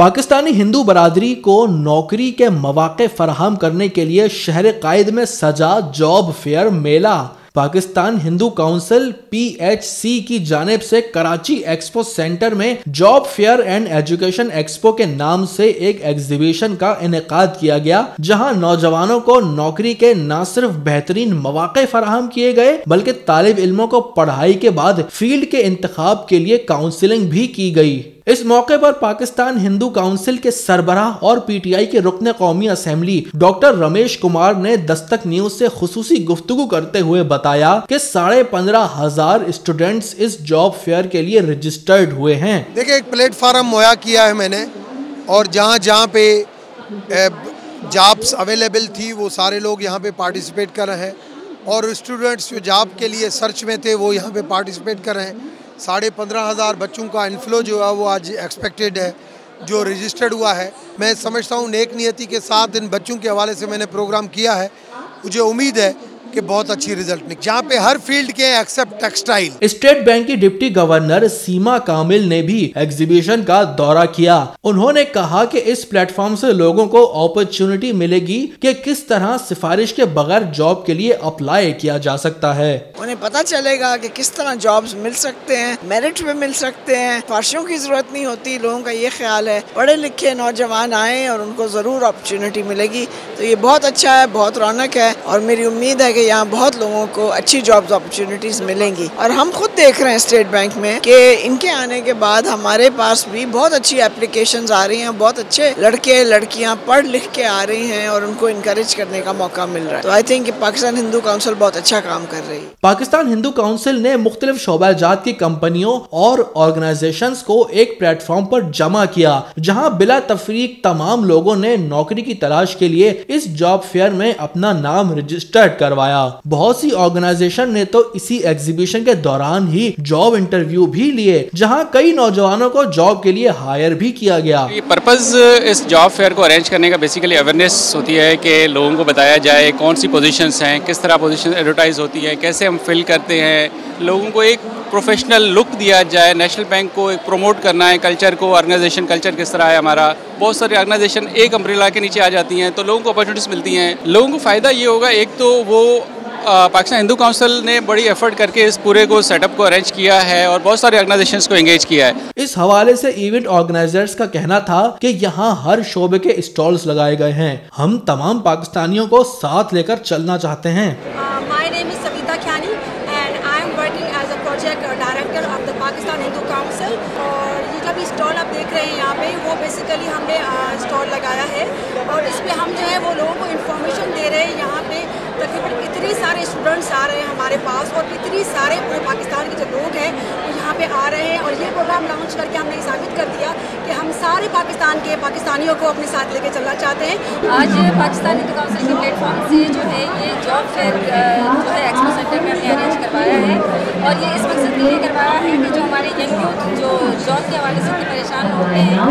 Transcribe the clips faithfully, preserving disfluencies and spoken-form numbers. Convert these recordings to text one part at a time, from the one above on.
पाकिस्तानी हिंदू बरादरी को नौकरी के मौके फराहम करने के लिए शहर कायद में सजा जॉब फेयर मेला Pakistan Hindu council P H C की जानिब से कराची एक्सपो सेंटर में job fair and education expo के नाम से एक एग्जीबिशन का इनेकाद किया गया, जहां नौजवानों को नौकरी के न सिर्फ बेहतरीन मौके फराहम किए गए बल्कि तालिब इल्मों को पढ़ाई के बाद फील्ड के इंतखाब के लिए काउंसलिंग भी की गई। इस मौके पर पाकिस्तान हिंदू काउंसिल के सरबराह और पी टी आई के रुकन कौमी असेंबली डॉक्टर रमेश कुमार ने दस्तक न्यूज से खुसूसी गुफ्तगू करते हुए बताया कि साढ़े पंद्रह हजार स्टूडेंट्स इस जॉब फेयर के लिए रजिस्टर्ड हुए हैं। देखिए, एक प्लेटफार्म मुहैया किया है मैंने, और जहाँ जहाँ पे जॉब्स अवेलेबल थी वो सारे लोग यहाँ पे पार्टिसिपेट कर रहे हैं, और स्टूडेंट्स जो जॉब के लिए सर्च में थे वो यहाँ पे पार्टिसिपेट कर रहे हैं। साढ़े पंद्रह हज़ार बच्चों का इनफ्लो जो है वो आज एक्सपेक्टेड है, जो रजिस्टर्ड हुआ है। मैं समझता हूँ नेक नियति के साथ इन बच्चों के हवाले से मैंने प्रोग्राम किया है, मुझे उम्मीद है कि बहुत अच्छी रिजल्ट निकले, जहाँ पे हर फील्ड के एक्सेप्ट टेक्सटाइल। स्टेट बैंक की डिप्टी गवर्नर सीमा कामिल ने भी एग्जीबिशन का दौरा किया। उन्होंने कहा कि इस प्लेटफॉर्म से लोगों को अपॉर्चुनिटी मिलेगी कि किस तरह सिफारिश के बगैर जॉब के लिए अप्लाई किया जा सकता है। उन्हें पता चलेगा कि किस तरह जॉब्स मिल सकते हैं, मेरिट पे मिल सकते हैं, सिफारिशों की जरूरत नहीं होती। लोगों का ये ख्याल है पढ़े लिखे नौजवान आए और उनको जरूर अपॉर्चुनिटी मिलेगी, तो ये बहुत अच्छा है, बहुत रौनक है, और मेरी उम्मीद है यहाँ बहुत लोगों को अच्छी जॉब्स अपॉर्चुनिटीज मिलेंगी। और हम खुद देख रहे हैं स्टेट बैंक में कि इनके आने के बाद हमारे पास भी बहुत अच्छी एप्लीकेशंस आ रही हैं, बहुत अच्छे लड़के लड़कियां पढ़ लिख के आ रही हैं और उनको इनकरेज करने का मौका मिल रहा है। तो I think Pakistan Hindu council बहुत अच्छा काम कर रही है। पाकिस्तान हिंदू काउंसिल ने मुख्तलिफ शोबाजात की कंपनियों और ऑर्गेनाइजेशन को एक प्लेटफॉर्म पर जमा किया, जहाँ बिला तफरीक तमाम लोगों ने नौकरी की तलाश के लिए इस जॉब फेयर में अपना नाम रजिस्टर्ड करवाया। बहुत सी ऑर्गेनाइजेशन ने तो इसी एग्जीबिशन के दौरान ही जॉब इंटरव्यू भी लिए, जहां कई नौजवानों को जॉब के लिए हायर भी किया गया। ये पर्पस इस जॉब फेयर को अरेंज करने का बेसिकली अवेयरनेस होती है कि लोगों को बताया जाए कौन सी पोजीशंस हैं, किस तरह पोजीशन एडवर्टाइज होती है, कैसे हम फिल करते हैं, लोगों को एक प्रोफेशनल लुक दिया जाए। नेशनल बैंक को एक प्रमोट करना है, कल्चर को, ऑर्गेनाइजेशन कल्चर किस तरह है हमारा। बहुत सारी ऑर्गेनाइजेशन एक अम्ब्रेला के नीचे आ जाती हैं तो लोगों को अपॉर्चुनिटीज़ मिलती हैं। लोगों को फ़ायदा ये होगा, एक तो वो पाकिस्तान हिंदू काउंसिल ने बड़ी एफर्ट करके इस पूरे को सेटअप को अरेंज किया है और बहुत सारे ऑर्गेनाइजेशंस को एंगेज किया है। इस हवाले से इवेंट ऑर्गेनाइजर्स का कहना था कि यहाँ हर शोबे के स्टॉल्स लगाए गए हैं। हम तमाम पाकिस्तानियों को साथ लेकर चलना चाहते हैं। बेसिकली हमने स्टॉल लगाया है और इसमें हम जो है वो लोगों को इन्फॉर्मेशन दे रहे हैं। यहाँ पे तकरीबन इतने सारे स्टूडेंट्स आ रहे हैं हमारे पास और इतने सारे पूरे पाकिस्तान के जो लोग हैं वो यहाँ पे आ रहे हैं, और ये प्रोग्राम लॉन्च करके हमने ये साबित कर दिया कि हम सारे पाकिस्तान के पाकिस्तानियों को अपने साथ लेके चलना चाहते हैं। आज पाकिस्तान हिंदू काउंसिल के प्लेटफॉर्म से जो है ये जॉब फेयर जो है एक्सपो सेंटर में हमने अरेंज करवाया है, और ये इस मकसद के लिए करवाया है कि जो हमारे यंग यूथ जो जॉब के हवाले से परेशान होते हैं,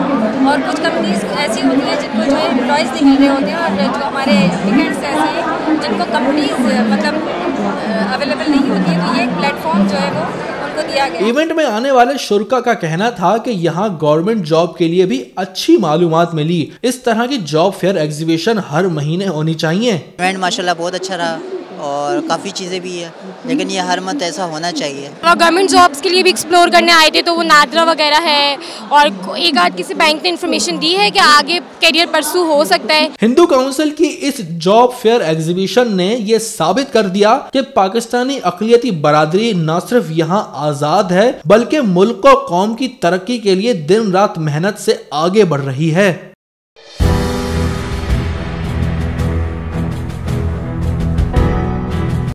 और कुछ कंपनीज ऐसी होती हैं जिनको जो है एम्प्लॉयज़ नहीं मिल रहे होते हैं, और जो हमारे एप्लीकेंट्स ऐसे हैं जिनको कंपनीज मतलब अवेलेबल नहीं होती है, तो ये एक प्लेटफॉर्म जो है वो उनको दिया गया। इवेंट में आने वाले शुरका का कहना था कि यहाँ गवर्नमेंट जॉब के लिए भी अच्छी मालूमात मिली। इस तरह की जॉब फेयर एग्जीबिशन हर महीने होनी चाहिए। इवेंट माशाल्लाह बहुत अच्छा रहा और काफ़ी चीज़ें भी है, लेकिन ये हर मंथ ऐसा होना चाहिए। और गवर्नमेंट जॉब्स के लिए भी एक्सप्लोर करने आए थे, तो वो नादरा वगैरह है, और एक आध किसी बैंक ने इन्फॉर्मेशन दी है कि आगे करियर परसू हो सकता है। हिंदू काउंसिल की इस जॉब फेयर एग्जीबिशन ने ये साबित कर दिया कि पाकिस्तानी अकलियती बरादरी न सिर्फ यहाँ आज़ाद है बल्कि मुल्क और कौम की तरक्की के लिए दिन रात मेहनत से आगे बढ़ रही है।